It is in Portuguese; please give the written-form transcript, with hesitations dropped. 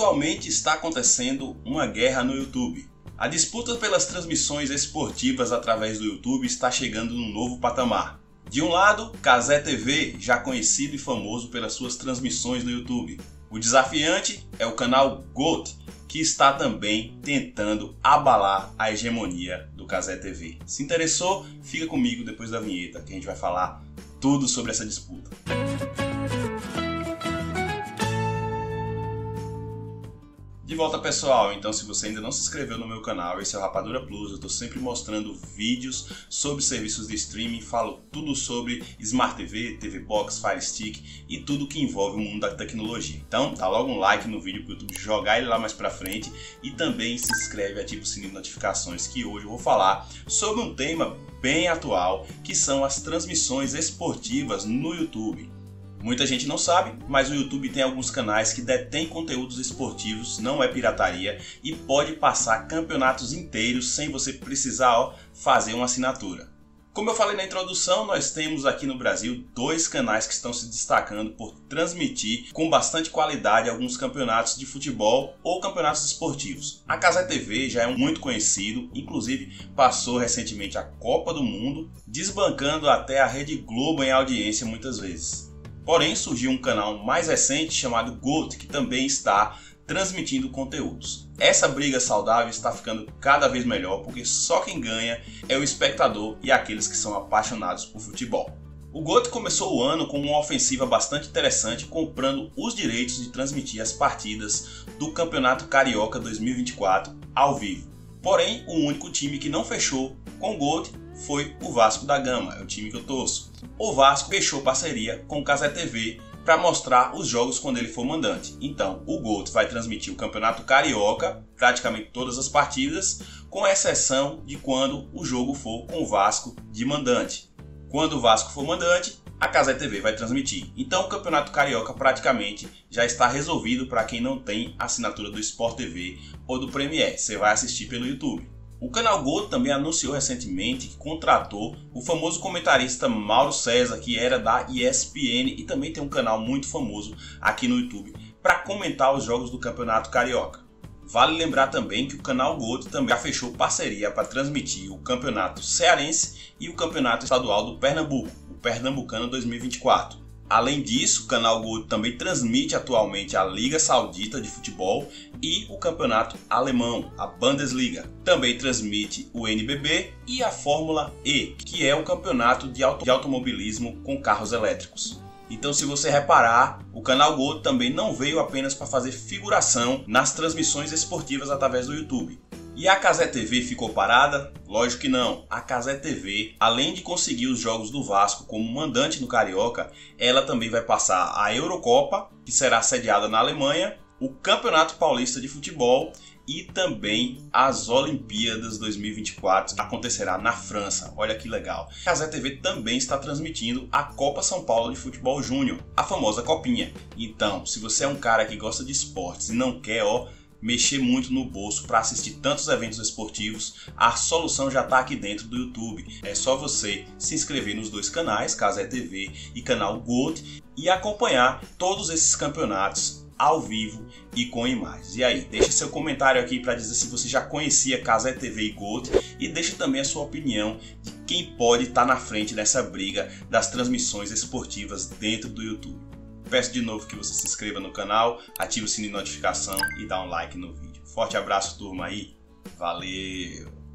Atualmente está acontecendo uma guerra no YouTube. A disputa pelas transmissões esportivas através do YouTube está chegando num novo patamar. De um lado, Cazé TV, já conhecido e famoso pelas suas transmissões no YouTube. O desafiante é o canal Goat, que está também tentando abalar a hegemonia do Cazé TV. Se interessou? Fica comigo depois da vinheta, que a gente vai falar tudo sobre essa disputa. De volta, pessoal, então se você ainda não se inscreveu no meu canal, esse é o Rapadura Plus, eu estou sempre mostrando vídeos sobre serviços de streaming, falo tudo sobre Smart TV, TV Box, Fire Stick e tudo que envolve o mundo da tecnologia. Então dá logo um like no vídeo para o YouTube jogar ele lá mais pra frente e também se inscreve e ativa o sininho de notificações, que hoje eu vou falar sobre um tema bem atual, que são as transmissões esportivas no YouTube. Muita gente não sabe, mas o YouTube tem alguns canais que detêm conteúdos esportivos, não é pirataria, e pode passar campeonatos inteiros sem você precisar fazer uma assinatura. Como eu falei na introdução, nós temos aqui no Brasil dois canais que estão se destacando por transmitir com bastante qualidade alguns campeonatos de futebol ou campeonatos esportivos. A Cazé TV já é muito conhecido, inclusive passou recentemente a Copa do Mundo, desbancando até a Rede Globo em audiência muitas vezes. Porém, surgiu um canal mais recente chamado Goat, que também está transmitindo conteúdos. Essa briga saudável está ficando cada vez melhor, porque só quem ganha é o espectador e aqueles que são apaixonados por futebol. O Goat começou o ano com uma ofensiva bastante interessante, comprando os direitos de transmitir as partidas do Campeonato Carioca 2024 ao vivo. Porém, o único time que não fechou com o Goat foi o Vasco da Gama, é o time que eu torço. O Vasco fechou parceria com o Cazé TV para mostrar os jogos quando ele for mandante. Então, o Goat vai transmitir o Campeonato Carioca, praticamente todas as partidas, com exceção de quando o jogo for com o Vasco de mandante. Quando o Vasco for mandante, a Cazé TV vai transmitir. Então, o Campeonato Carioca praticamente já está resolvido para quem não tem assinatura do Sport TV ou do Premiere. Você vai assistir pelo YouTube. O canal Goat também anunciou recentemente que contratou o famoso comentarista Mauro César, que era da ESPN e também tem um canal muito famoso aqui no YouTube, para comentar os jogos do Campeonato Carioca. Vale lembrar também que o canal Goat também já fechou parceria para transmitir o Campeonato Cearense e o Campeonato Estadual do Pernambuco, o Pernambucano 2024. Além disso, o canal Goat também transmite atualmente a Liga Saudita de futebol e o campeonato alemão, a Bundesliga. Também transmite o NBB e a Fórmula E, que é o campeonato de automobilismo com carros elétricos. Então, se você reparar, o canal Goat também não veio apenas para fazer figuração nas transmissões esportivas através do YouTube. E a Cazé TV ficou parada? Lógico que não. A Cazé TV, além de conseguir os jogos do Vasco como mandante no Carioca, ela também vai passar a Eurocopa, que será sediada na Alemanha, o Campeonato Paulista de Futebol e também as Olimpíadas 2024, que acontecerá na França. Olha que legal. A Cazé TV também está transmitindo a Copa São Paulo de Futebol Júnior, a famosa Copinha. Então, se você é um cara que gosta de esportes e não quer, mexer muito no bolso para assistir tantos eventos esportivos, a solução já está aqui dentro do YouTube. É só você se inscrever nos dois canais, Cazé TV e canal Goat, e acompanhar todos esses campeonatos ao vivo e com imagens. E aí, deixa seu comentário aqui para dizer se você já conhecia Cazé TV e Goat, e deixa também a sua opinião de quem pode estar na frente dessa briga das transmissões esportivas dentro do YouTube. Peço de novo que você se inscreva no canal, ative o sininho de notificação e dá um like no vídeo. Forte abraço, turma aí. Valeu!